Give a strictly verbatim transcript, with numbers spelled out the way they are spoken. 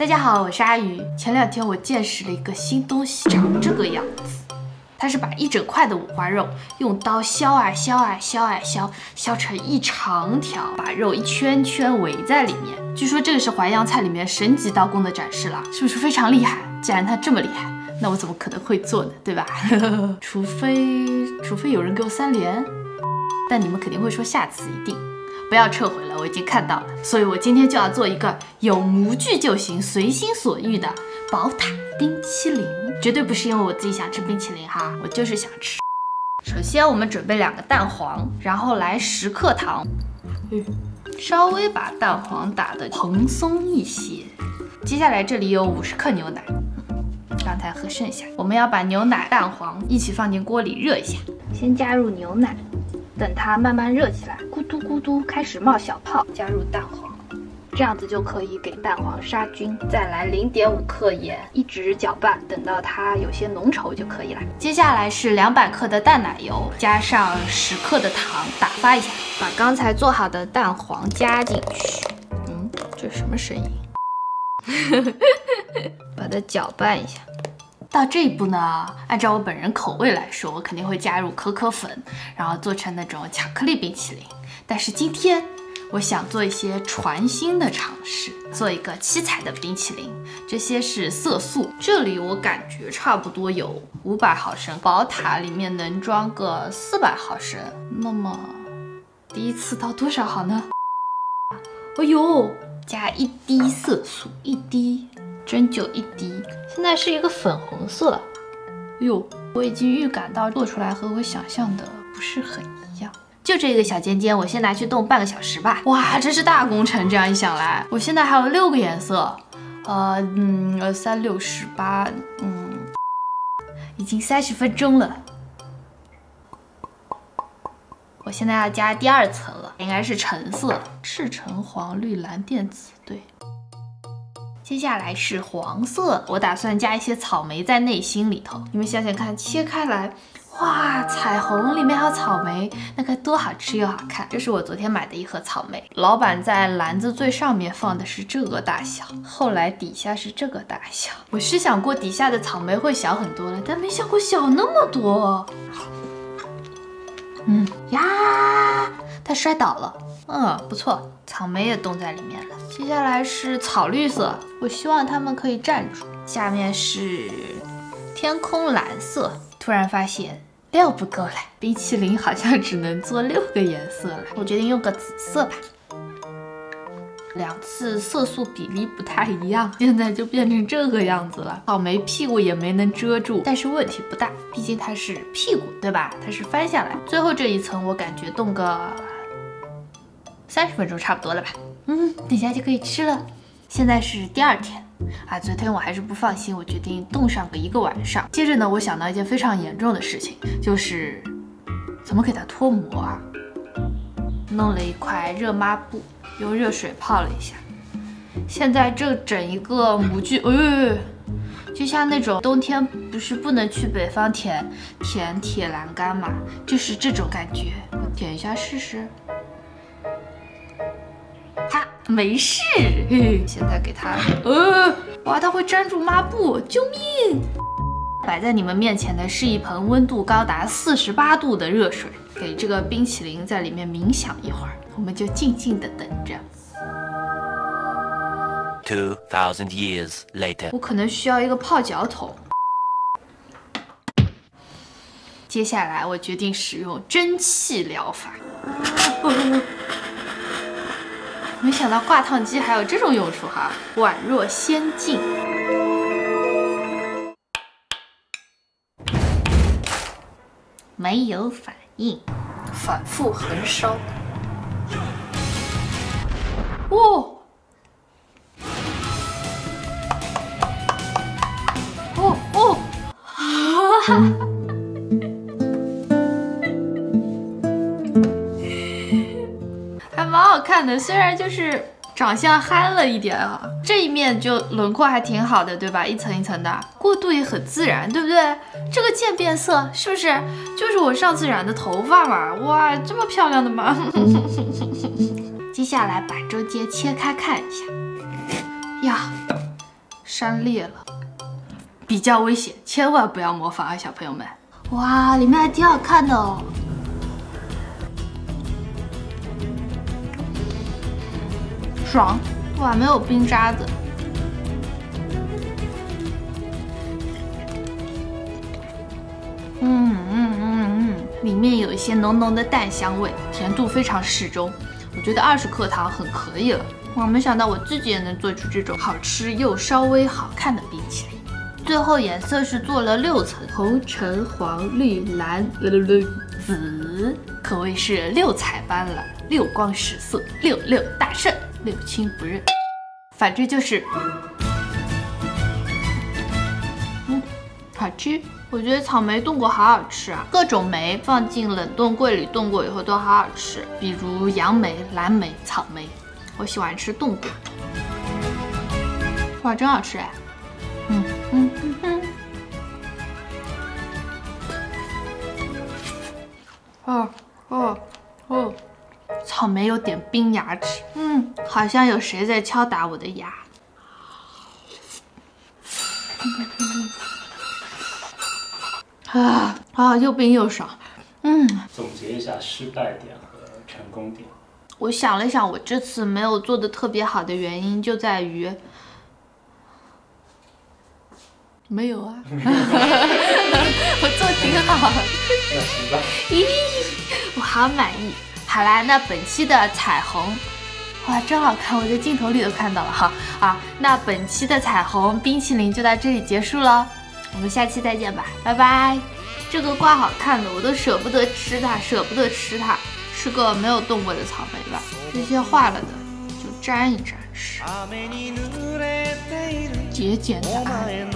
大家好，我是阿鱼。前两天我见识了一个新东西，长这个样子。它是把一整块的五花肉用刀削啊削啊削啊削，削成一长条，把肉一圈圈围在里面。据说这个是淮扬菜里面神级刀工的展示了，是不是非常厉害？既然它这么厉害，那我怎么可能会做呢？对吧？除非除非有人给我三连，但你们肯定会说下次一定。 不要撤回了，我已经看到了，所以我今天就要做一个有模具就行、随心所欲的宝塔冰淇淋，绝对不是因为我自己想吃冰淇淋哈，我就是想吃。首先，我们准备两个蛋黄，然后来十克糖，嗯，稍微把蛋黄打得蓬松一些。接下来这里有五十克牛奶，刚才喝剩下，我们要把牛奶、蛋黄一起放进锅里热一下，先加入牛奶。 等它慢慢热起来，咕嘟咕嘟开始冒小泡，加入蛋黄，这样子就可以给蛋黄杀菌。再来 零点五 克盐，一直搅拌，等到它有些浓稠就可以了。接下来是两百克的淡奶油，加上十克的糖，打发一下，把刚才做好的蛋黄加进去。嗯，这是什么声音？把它搅拌一下。 到这一步呢，按照我本人口味来说，我肯定会加入可可粉，然后做成那种巧克力冰淇淋。但是今天，我想做一些全新的尝试，做一个七彩的冰淇淋。这些是色素，这里我感觉差不多有五百毫升，宝塔里面能装个四百毫升。那么，第一次倒多少好呢？哎呦，加一滴色素，一滴。 针灸一滴，现在是一个粉红色。哟，我已经预感到做出来和我想象的不是很一样。就这个小尖尖，我先拿去冻半个小时吧。哇，真是大工程！这样一想来，我现在还有六个颜色，呃，嗯，三六十八，嗯，已经三十分钟了。我现在要加第二层了，应该是橙色，赤橙黄绿蓝靛紫，对。 接下来是黄色，我打算加一些草莓在内心里头。你们想想看，切开来，哇，彩虹里面还有草莓，那该多好吃又好看！这是我昨天买的一盒草莓，老板在篮子最上面放的是这个大小，后来底下是这个大小。我是想过底下的草莓会小很多了，但没想过小那么多。嗯呀，它摔倒了。嗯，不错，草莓也冻在里面了。 接下来是草绿色，我希望它们可以站住。下面是天空蓝色。突然发现六不够了，冰淇淋好像只能做六个颜色了。我决定用个紫色吧。两次色素比例不太一样，现在就变成这个样子了。草莓屁股也没能遮住，但是问题不大，毕竟它是屁股，对吧？它是翻下来。最后这一层我感觉冻个三十分钟差不多了吧。 嗯，等下就可以吃了。现在是第二天啊，昨天我还是不放心，我决定冻上个一个晚上。接着呢，我想到一件非常严重的事情，就是怎么给它脱模啊？弄了一块热抹布，用热水泡了一下。现在这整一个模具，哎，就像那种冬天不是不能去北方舔舔铁栏杆嘛，就是这种感觉。我点一下试试。 它没事，现在给它，呃，哇，它会粘住抹布，救命！摆在你们面前的是一盆温度高达四十八度的热水，给这个冰淇淋在里面冥想一会儿，我们就静静的等着。two thousand years later， 我可能需要一个泡脚桶。接下来我决定使用蒸汽疗法。哦 没想到挂烫机还有这种用处哈，宛若仙境。没有反应，反复横烧。哦，哦哦，哈哈哈。 好看的，虽然就是长相憨了一点啊，这一面就轮廓还挺好的，对吧？一层一层的，过渡也很自然，对不对？这个渐变色是不是就是我上次染的头发嘛？哇，这么漂亮的吗？接下来把中间切开看一下，呀，山裂了，比较危险，千万不要模仿啊，小朋友们！哇，里面还挺好看的哦。爽！哇，没有冰渣子。 嗯嗯嗯嗯，里面有一些浓浓的蛋香味，甜度非常适中，我觉得二十克糖很可以了。哇，没想到我自己也能做出这种好吃又稍微好看的冰淇淋。最后颜色是做了六层，红、橙、黄、绿、蓝、紫，可谓是六彩斑斓，六光十色，六六大胜，六亲不认。反正就是，嗯，好吃。 我觉得草莓冻果好好吃啊，各种莓放进冷冻柜里冻过以后都好好吃，比如杨梅、蓝莓、草莓。我喜欢吃冻果，哇，真好吃哎！嗯嗯嗯嗯，哦哦哦，草莓有点冰牙齿，嗯，好像有谁在敲打我的牙。嗯嗯 啊啊，又冰又爽，嗯。总结一下失败点和成功点。我想了想，我这次没有做的特别好的原因就在于没有啊，我做挺好。那失败。咦，我好满意。好啦，那本期的彩虹。 哇，真好看！我在镜头里都看到了哈啊！那本期的彩虹冰淇淋就到这里结束了，我们下期再见吧，拜拜！这个瓜好看的，我都舍不得吃它，舍不得吃它，是个没有冻过的草莓吧？这些化了的就沾一沾吃，节俭的爱。